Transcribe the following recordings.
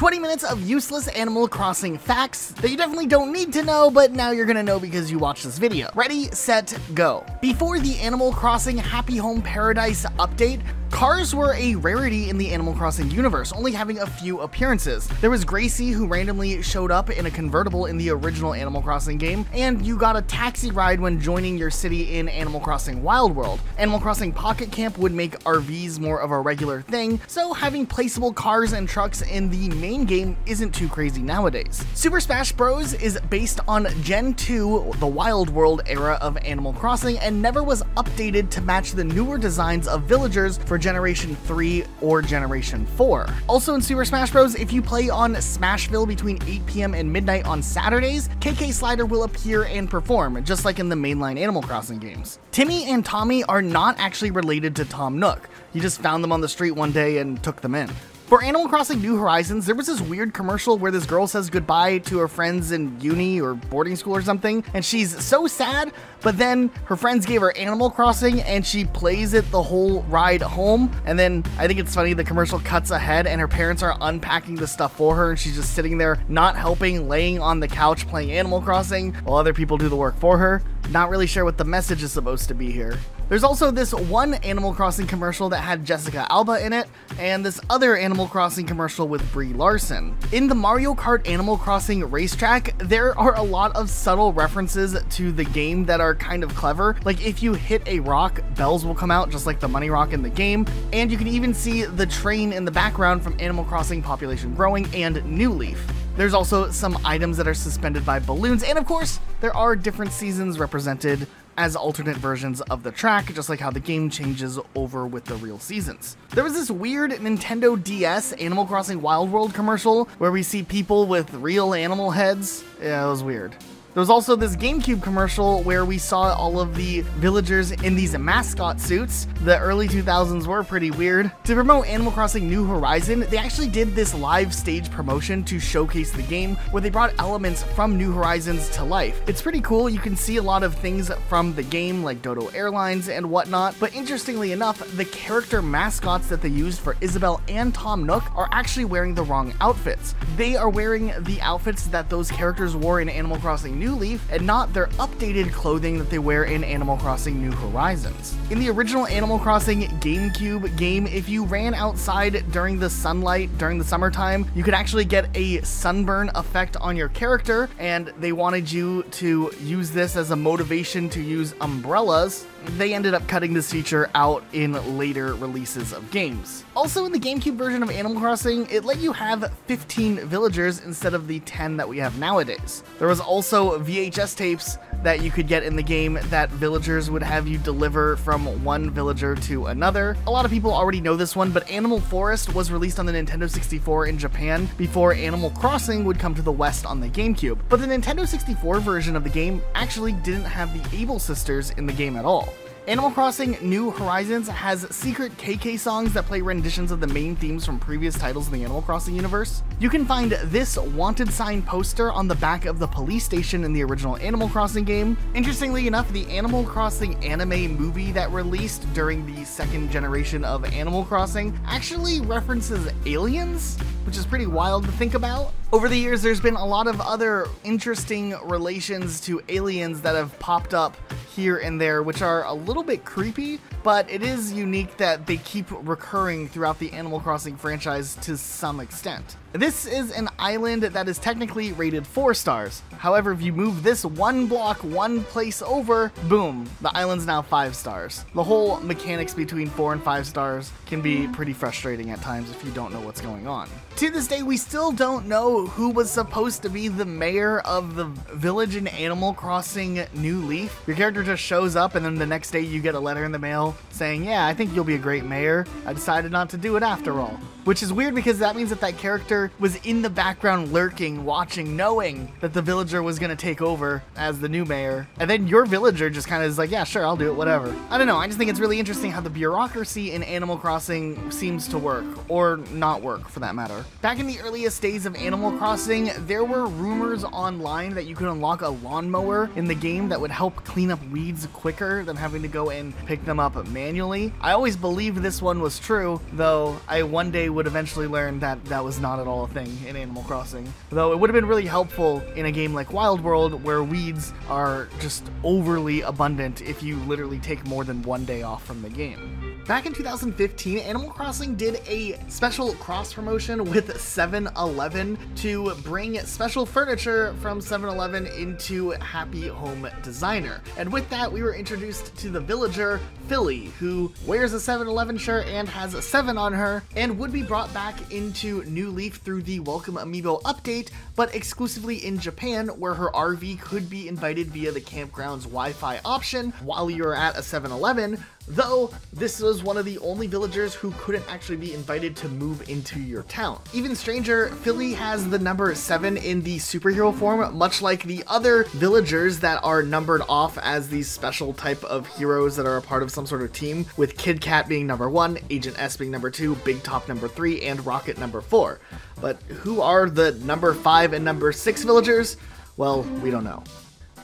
20 minutes of useless Animal Crossing facts that you definitely don't need to know, but now you're gonna know because you watched this video. Ready, set, go. Before the Animal Crossing Happy Home Paradise update, cars were a rarity in the Animal Crossing universe, only having a few appearances. There was Gracie, who randomly showed up in a convertible in the original Animal Crossing game, and you got a taxi ride when joining your city in Animal Crossing Wild World. Animal Crossing Pocket Camp would make RVs more of a regular thing, so having placeable cars and trucks in the main game isn't too crazy nowadays. Super Smash Bros. Is based on Gen 2, the Wild World era of Animal Crossing, and never was updated to match the newer designs of villagers for Generation 3 or Generation 4. Also in Super Smash Bros., if you play on Smashville between 8 PM and midnight on Saturdays, KK Slider will appear and perform, just like in the mainline Animal Crossing games. Timmy and Tommy are not actually related to Tom Nook. You just found them on the street one day and took them in. For Animal Crossing New Horizons, there was this weird commercial where this girl says goodbye to her friends in uni or boarding school or something, and she's so sad, but then her friends gave her Animal Crossing and she plays it the whole ride home. And then I think it's funny, the commercial cuts ahead and her parents are unpacking the stuff for her and she's just sitting there not helping, laying on the couch playing Animal Crossing while other people do the work for her. Not really sure what the message is supposed to be here. There's also this one Animal Crossing commercial that had Jessica Alba in it, and this other Animal Crossing commercial with Brie Larson. In the Mario Kart Animal Crossing racetrack, there are a lot of subtle references to the game that are kind of clever. Like if you hit a rock, bells will come out just like the money rock in the game, and you can even see the train in the background from Animal Crossing Population Growing and New Leaf. There's also some items that are suspended by balloons, and of course, there are different seasons represented as alternate versions of the track, just like how the game changes over with the real seasons. There was this weird Nintendo DS Animal Crossing Wild World commercial where we see people with real animal heads. Yeah, it was weird. There was also this GameCube commercial where we saw all of the villagers in these mascot suits. The early 2000s were pretty weird. To promote Animal Crossing New Horizon, they actually did this live stage promotion to showcase the game where they brought elements from New Horizons to life. It's pretty cool. You can see a lot of things from the game like Dodo Airlines and whatnot, but interestingly enough, the character mascots that they used for Isabelle and Tom Nook are actually wearing the wrong outfits. They are wearing the outfits that those characters wore in Animal Crossing New Leaf and not their updated clothing that they wear in Animal Crossing New Horizons. In the original Animal Crossing GameCube game, if you ran outside during the sunlight during the summertime, you could actually get a sunburn effect on your character, and they wanted you to use this as a motivation to use umbrellas. They ended up cutting this feature out in later releases of games. Also in the GameCube version of Animal Crossing, it let you have 15 villagers instead of the 10 that we have nowadays. There was also VHS tapes that you could get in the game that villagers would have you deliver from one villager to another. A lot of people already know this one, but Animal Forest was released on the Nintendo 64 in Japan before Animal Crossing would come to the West on the GameCube. But the Nintendo 64 version of the game actually didn't have the Able Sisters in the game at all. Animal Crossing New Horizons has secret KK songs that play renditions of the main themes from previous titles in the Animal Crossing universe. You can find this wanted sign poster on the back of the police station in the original Animal Crossing game. Interestingly enough, the Animal Crossing anime movie that released during the second generation of Animal Crossing actually references aliens, which is pretty wild to think about. Over the years, there's been a lot of other interesting relations to aliens that have popped up here and there, which are a little bit creepy, but it is unique that they keep recurring throughout the Animal Crossing franchise to some extent. This is an island that is technically rated 4 stars. However, if you move this one block one place over, boom, the island's now 5 stars. The whole mechanics between 4 and 5 stars can be pretty frustrating at times if you don't know what's going on. To this day, we still don't know who was supposed to be the mayor of the village in Animal Crossing New Leaf. Your character just shows up and then the next day you get a letter in the mail saying, yeah, I think you'll be a great mayor. I decided not to do it after all. Which is weird because that means that that character was in the background lurking, watching, knowing that the villager was going to take over as the new mayor. And then your villager just kind of is like, yeah, sure, I'll do it, whatever. I don't know, I just think it's really interesting how the bureaucracy in Animal Crossing seems to work, or not work for that matter. Back in the earliest days of Animal Crossing, there were rumors online that you could unlock a lawnmower in the game that would help clean up weeds quicker than having to go and pick them up manually. I always believed this one was true, though I one day would eventually learn that that was not at all a thing in Animal Crossing. Though it would have been really helpful in a game like Wild World, where weeds are just overly abundant if you literally take more than one day off from the game. Back in 2015, Animal Crossing did a special cross-promotion with 7-Eleven to bring special furniture from 7-Eleven into Happy Home Designer. And with that, we were introduced to the villager, Philly, who wears a 7-Eleven shirt and has a 7 on her, and would be brought back into New Leaf through the Welcome Amiibo update, but exclusively in Japan, where her RV could be invited via the campground's Wi-Fi option while you're at a 7-Eleven, though this was one of the only villagers who couldn't actually be invited to move into your town. Even stranger, Philly has the number 7 in the superhero form, much like the other villagers that are numbered off as these special type of heroes that are a part of some sort of team, with Kid Kat being number 1, Agent S being number 2, Big Top number 3, and Rocket number 4. But who are the number 5 and number 6 villagers? Well, we don't know.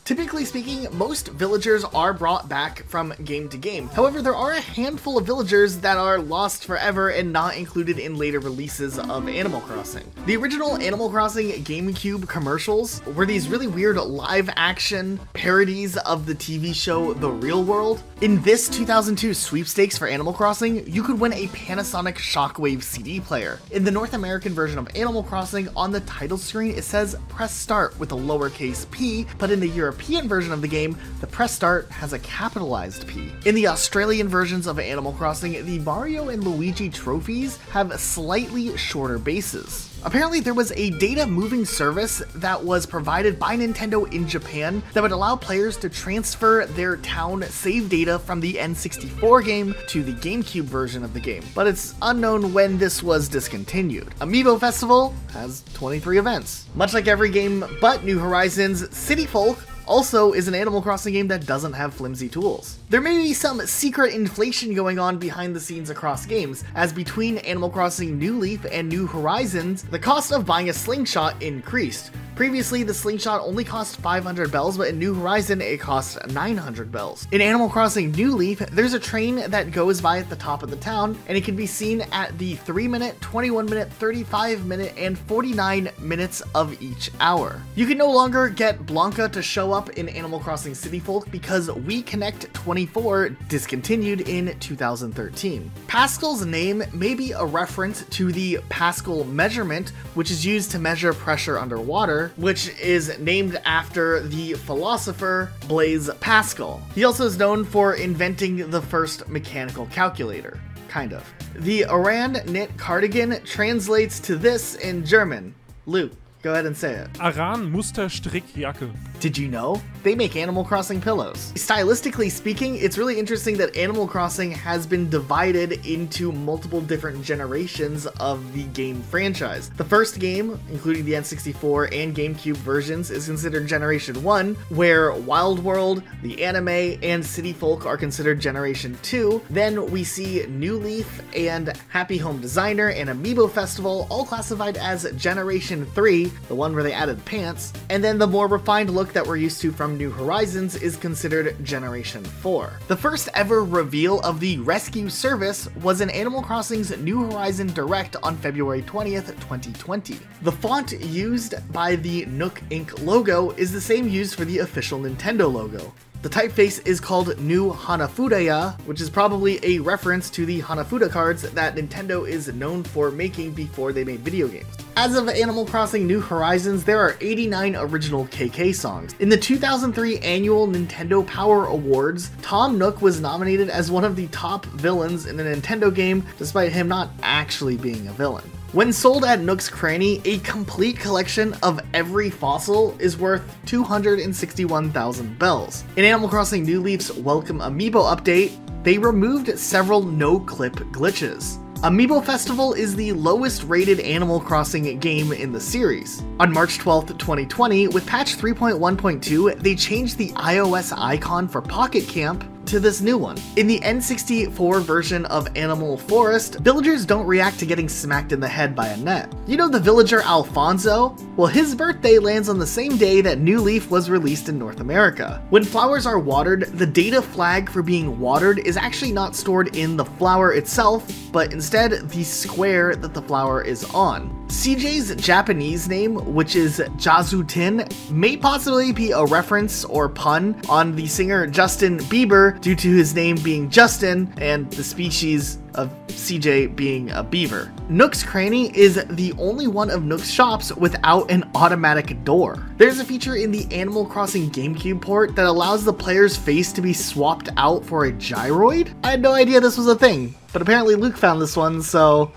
Typically speaking, most villagers are brought back from game to game. However, there are a handful of villagers that are lost forever and not included in later releases of Animal Crossing. The original Animal Crossing GameCube commercials were these really weird live-action parodies of the TV show The Real World. In this 2002 sweepstakes for Animal Crossing, you could win a Panasonic Shockwave CD player. In the North American version of Animal Crossing, on the title screen it says "Press Start" with a lowercase p, but in the European version of the game, the press start has a capitalized P. In the Australian versions of Animal Crossing, the Mario and Luigi trophies have slightly shorter bases. Apparently, there was a data moving service that was provided by Nintendo in Japan that would allow players to transfer their town save data from the N64 game to the GameCube version of the game, but it's unknown when this was discontinued. Amiibo Festival has 23 events. Much like every game but New Horizons, City Folk also is an Animal Crossing game that doesn't have flimsy tools. There may be some secret inflation going on behind the scenes across games, as between Animal Crossing New Leaf and New Horizons, the cost of buying a slingshot increased. Previously, the slingshot only cost 500 bells, but in New Horizon, it costs 900 bells. In Animal Crossing New Leaf, there's a train that goes by at the top of the town, and it can be seen at the 3-minute, 21-minute, 35-minute, and 49 minutes of each hour. You can no longer get Blanca to show up in Animal Crossing City Folk because Wii Connect 24 discontinued in 2013. Pascal's name may be a reference to the Pascal measurement, which is used to measure pressure underwater, which is named after the philosopher Blaise Pascal. He also is known for inventing the first mechanical calculator. Kind of. The Aran knit cardigan translates to this in German. Luke, go ahead and say it. Aran Musterstrickjacke. Did you know? They make Animal Crossing pillows. Stylistically speaking, it's really interesting that Animal Crossing has been divided into multiple different generations of the game franchise. The first game, including the N64 and GameCube versions, is considered Generation 1, where Wild World, the anime, and City Folk are considered Generation 2. Then we see New Leaf and Happy Home Designer and Amiibo Festival all classified as Generation 3, the one where they added pants, and then the more refined look that we're used to from New Horizons is considered Generation 4. The first ever reveal of the rescue service was in Animal Crossing's New Horizon Direct on February 20th, 2020. The font used by the Nook Inc. logo is the same used for the official Nintendo logo. The typeface is called New Hanafudaya, which is probably a reference to the Hanafuda cards that Nintendo is known for making before they made video games. As of Animal Crossing New Horizons, there are 89 original KK songs. In the 2003 annual Nintendo Power Awards, Tom Nook was nominated as one of the top villains in a Nintendo game, despite him not actually being a villain. When sold at Nook's Cranny, a complete collection of every fossil is worth 261,000 bells. In Animal Crossing New Leaf's Welcome Amiibo update, they removed several no-clip glitches. Amiibo Festival is the lowest rated Animal Crossing game in the series. On March 12th, 2020, with patch 3.1.2, they changed the iOS icon for Pocket Camp to this new one. In the N64 version of Animal Forest, villagers don't react to getting smacked in the head by a net. You know the villager Alfonso? Well, his birthday lands on the same day that New Leaf was released in North America. When flowers are watered, the data flag for being watered is actually not stored in the flower itself, but instead the square that the flower is on. CJ's Japanese name, which is Jazutin, may possibly be a reference or pun on the singer Justin Bieber due to his name being Justin and the species of CJ being a beaver. Nook's Cranny is the only one of Nook's shops without an automatic door. There's a feature in the Animal Crossing GameCube port that allows the player's face to be swapped out for a gyroid? I had no idea this was a thing, but apparently Luke found this one, so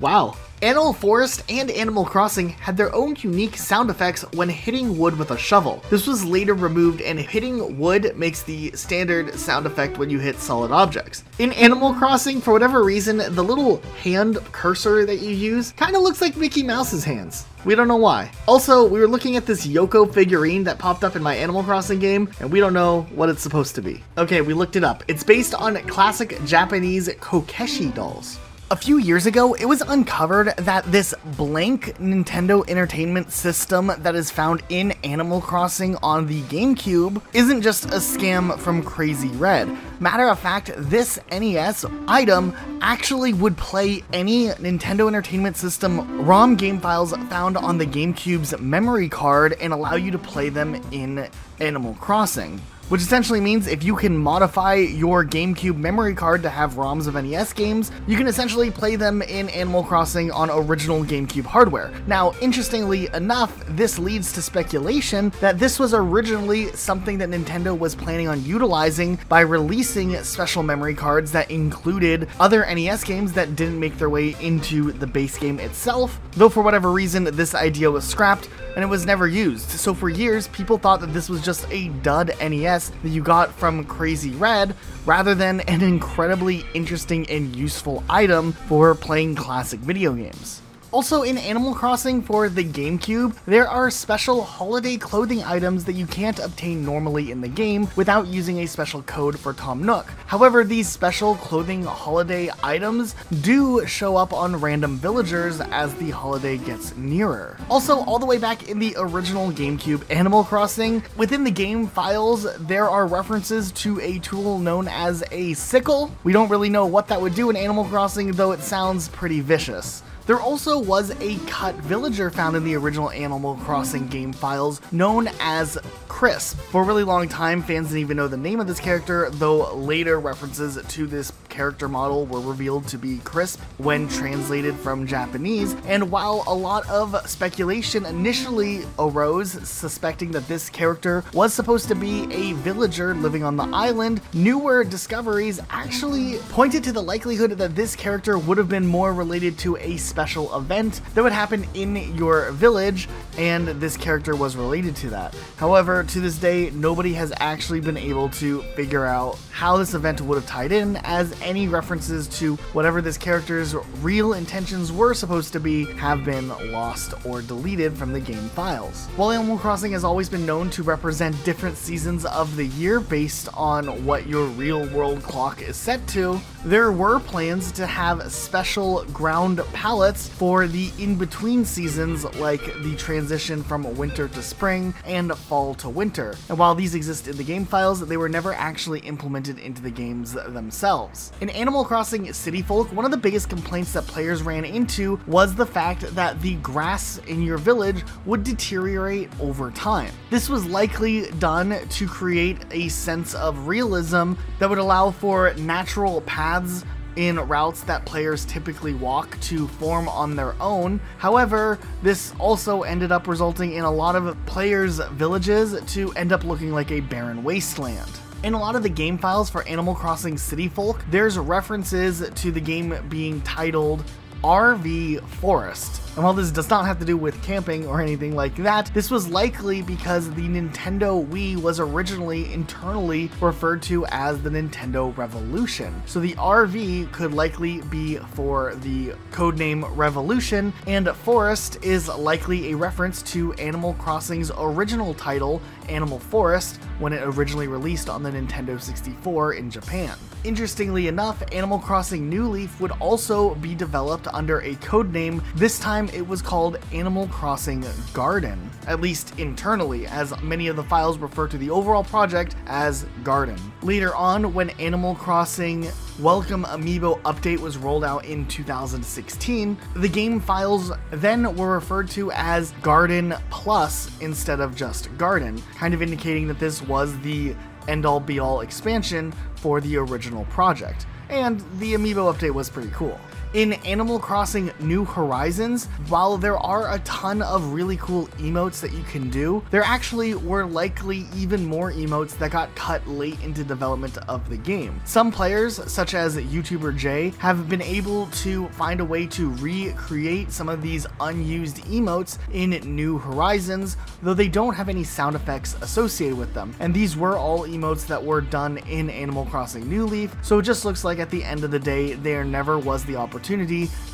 wow. Animal Forest and Animal Crossing had their own unique sound effects when hitting wood with a shovel. This was later removed, and hitting wood makes the standard sound effect when you hit solid objects. In Animal Crossing, for whatever reason, the little hand cursor that you use kind of looks like Mickey Mouse's hands. We don't know why. Also, we were looking at this Yoko figurine that popped up in my Animal Crossing game, and we don't know what it's supposed to be. Okay, we looked it up. It's based on classic Japanese kokeshi dolls. A few years ago, it was uncovered that this blank Nintendo Entertainment System that is found in Animal Crossing on the GameCube isn't just a scam from Crazy Red. Matter of fact, this NES item actually would play any Nintendo Entertainment System ROM game files found on the GameCube's memory card and allow you to play them in Animal Crossing. Which essentially means if you can modify your GameCube memory card to have ROMs of NES games, you can essentially play them in Animal Crossing on original GameCube hardware. Now, interestingly enough, this leads to speculation that this was originally something that Nintendo was planning on utilizing by releasing special memory cards that included other NES games that didn't make their way into the base game itself, though for whatever reason, this idea was scrapped and it was never used. So for years, people thought that this was just a dud NES that you got from Crazy Red, rather than an incredibly interesting and useful item for playing classic video games. Also in Animal Crossing for the GameCube, there are special holiday clothing items that you can't obtain normally in the game without using a special code for Tom Nook. However, these special clothing holiday items do show up on random villagers as the holiday gets nearer. Also, all the way back in the original GameCube Animal Crossing, within the game files, there are references to a tool known as a sickle. We don't really know what that would do in Animal Crossing, though it sounds pretty vicious. There also was a cut villager found in the original Animal Crossing game files known as Crisp. For a really long time, fans didn't even know the name of this character, though later references to this character model were revealed to be Crisp when translated from Japanese. And while a lot of speculation initially arose suspecting that this character was supposed to be a villager living on the island, newer discoveries actually pointed to the likelihood that this character would have been more related to a special event that would happen in your village, and this character was related to that. However, to this day, nobody has actually been able to figure out how this event would have tied in, as any references to whatever this character's real intentions were supposed to be have been lost or deleted from the game files. While Animal Crossing has always been known to represent different seasons of the year based on what your real world clock is set to, there were plans to have special ground palettes for the in-between seasons, like the transition from winter to spring and fall to winter. And while these exist in the game files, they were never actually implemented into the games themselves. In Animal Crossing City Folk, one of the biggest complaints that players ran into was the fact that the grass in your village would deteriorate over time. This was likely done to create a sense of realism that would allow for natural paths in routes that players typically walk to form on their own. However, this also ended up resulting in a lot of players' villages to end up looking like a barren wasteland. In a lot of the game files for Animal Crossing City Folk, there's references to the game being titled RV Forest. And while this does not have to do with camping or anything like that, this was likely because the Nintendo Wii was originally internally referred to as the Nintendo Revolution. So the RV could likely be for the codename Revolution, and Forest is likely a reference to Animal Crossing's original title, Animal Forest, when it originally released on the Nintendo 64 in Japan. Interestingly enough, Animal Crossing New Leaf would also be developed under a code name. This time it was called Animal Crossing Garden, at least internally, as many of the files refer to the overall project as Garden. Later on, when Animal Crossing Welcome Amiibo update was rolled out in 2016, the game files then were referred to as Garden Plus instead of just Garden, kind of indicating that this was the end-all be-all expansion for the original project. And the Amiibo update was pretty cool. In Animal Crossing New Horizons, while there are a ton of really cool emotes that you can do, there actually were likely even more emotes that got cut late into development of the game. Some players, such as YouTuber Jay, have been able to find a way to recreate some of these unused emotes in New Horizons, though they don't have any sound effects associated with them. And these were all emotes that were done in Animal Crossing New Leaf, so it just looks like at the end of the day, there never was the opportunity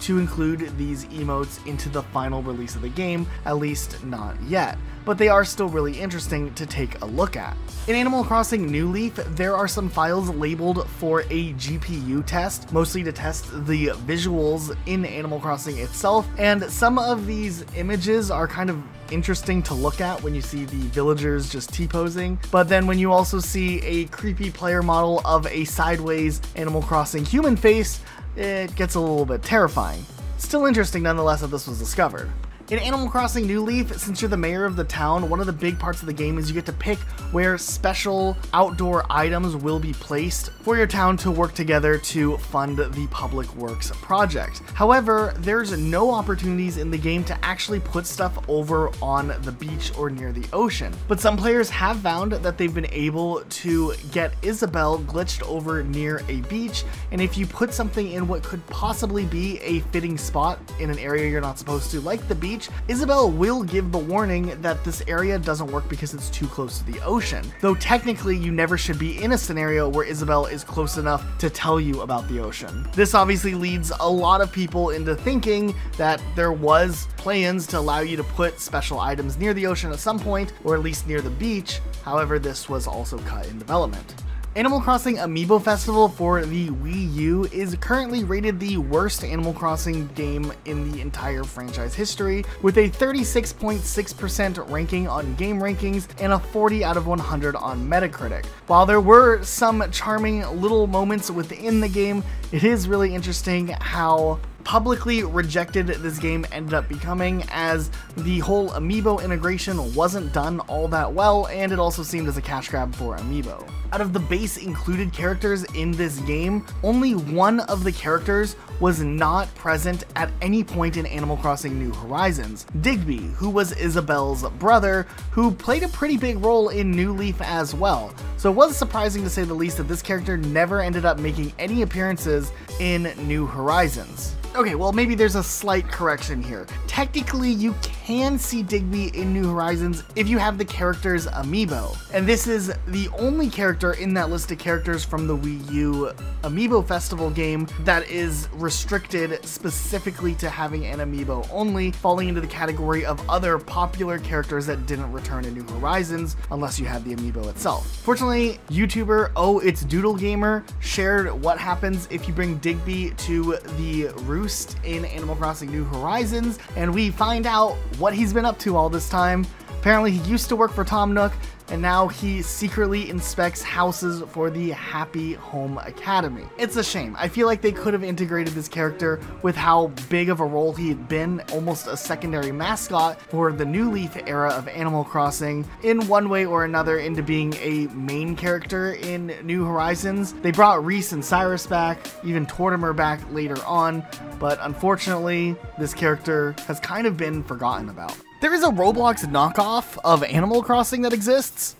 to include these emotes into the final release of the game, at least not yet, but they are still really interesting to take a look at. In Animal Crossing New Leaf, there are some files labeled for a GPU test, mostly to test the visuals in Animal Crossing itself, and some of these images are kind of interesting to look at when you see the villagers just T-posing, but then when you also see a creepy player model of a sideways Animal Crossing human face, it gets a little bit terrifying. Still interesting nonetheless that this was discovered. In Animal Crossing New Leaf, since you're the mayor of the town, one of the big parts of the game is you get to pick where special outdoor items will be placed for your town to work together to fund the public works project. However, there's no opportunities in the game to actually put stuff over on the beach or near the ocean. But some players have found that they've been able to get Isabelle glitched over near a beach, and if you put something in what could possibly be a fitting spot in an area you're not supposed to, like the beach, Isabelle will give the warning that this area doesn't work because it's too close to the ocean, though technically you never should be in a scenario where Isabelle is close enough to tell you about the ocean. This obviously leads a lot of people into thinking that there was plans to allow you to put special items near the ocean at some point, or at least near the beach. However, this was also cut in development. Animal Crossing Amiibo Festival for the Wii U is currently rated the worst Animal Crossing game in the entire franchise history, with a 36.6% ranking on Game Rankings and a 40 out of 100 on Metacritic. While there were some charming little moments within the game, it is really interesting how publicly rejected this game ended up becoming, as the whole Amiibo integration wasn't done all that well, and it also seemed as a cash grab for Amiibo. Out of the base included characters in this game, only one of the characters was not present at any point in Animal Crossing New Horizons, Digby, who was Isabelle's brother, who played a pretty big role in New Leaf as well. So it was surprising to say the least that this character never ended up making any appearances in New Horizons. Okay, well maybe there's a slight correction here. Technically, you can see Digby in New Horizons if you have the character's Amiibo. And this is the only character in that list of characters from the Wii U Amiibo Festival game that is restricted specifically to having an Amiibo only, falling into the category of other popular characters that didn't return in New Horizons unless you had the Amiibo itself. Fortunately, YouTuber Oh It's Doodle Gamer shared what happens if you bring Digby to the roost in Animal Crossing New Horizons, and we find out what he's been up to all this time. Apparently he used to work for Tom Nook, and now he secretly inspects houses for the Happy Home Academy. It's a shame. I feel like they could have integrated this character with how big of a role he had been, almost a secondary mascot for the New Leaf era of Animal Crossing, in one way or another into being a main character in New Horizons. They brought Reese and Cyrus back, even Tortimer back later on, but unfortunately, this character has kind of been forgotten about. There is a Roblox knockoff of Animal Crossing that exists?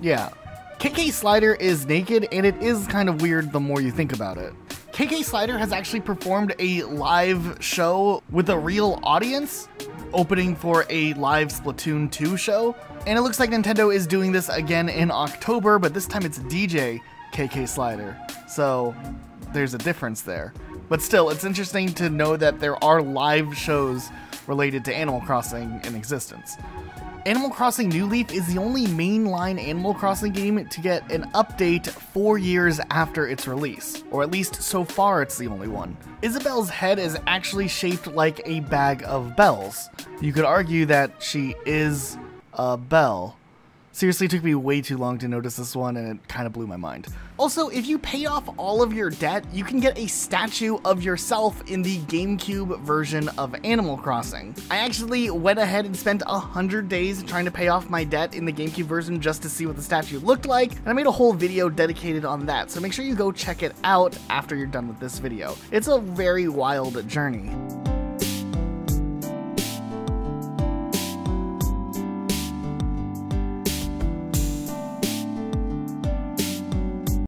Yeah. KK Slider is naked, and it is kind of weird the more you think about it. KK Slider has actually performed a live show with a real audience, opening for a live Splatoon 2 show. And it looks like Nintendo is doing this again in October, but this time it's DJ KK Slider. So there's a difference there. But still, it's interesting to know that there are live shows related to Animal Crossing in existence. Animal Crossing New Leaf is the only mainline Animal Crossing game to get an update 4 years after its release, or at least so far it's the only one. Isabelle's head is actually shaped like a bag of bells. You could argue that she is a bell. Seriously, it took me way too long to notice this one, and it kind of blew my mind. Also, if you pay off all of your debt, you can get a statue of yourself in the GameCube version of Animal Crossing. I actually went ahead and spent 100 days trying to pay off my debt in the GameCube version just to see what the statue looked like, and I made a whole video dedicated on that, so make sure you go check it out after you're done with this video. It's a very wild journey.